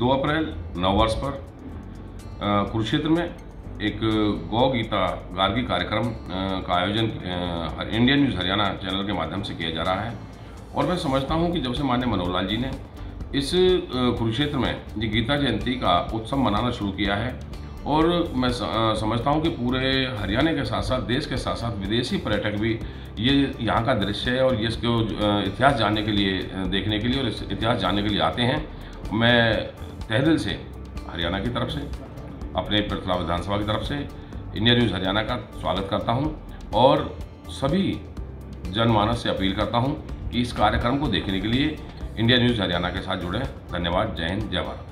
2 अप्रैल नववर्ष पर कुरुक्षेत्र में एक गौ गीता गार्गी कार्यक्रम का आयोजन इंडिया न्यूज़ हरियाणा चैनल के माध्यम से किया जा रहा है। और मैं समझता हूं कि जब से माननीय मनोहर लाल जी ने इस कुरुक्षेत्र में जी गीता जयंती का उत्सव मनाना शुरू किया है, और मैं समझता हूं कि पूरे हरियाणा के साथ साथ देश के साथ साथ विदेशी पर्यटक भी ये यहाँ का दृश्य है और ये इसको इतिहास जानने के लिए, देखने के लिए और इतिहास जानने के लिए आते हैं। मैं तहे दिल से हरियाणा की तरफ से, अपने पृथला विधानसभा की तरफ से इंडिया न्यूज़ हरियाणा का स्वागत करता हूं और सभी जनमानस से अपील करता हूं कि इस कार्यक्रम को देखने के लिए इंडिया न्यूज़ हरियाणा के साथ जुड़ें। धन्यवाद। जय हिंद, जय भारत।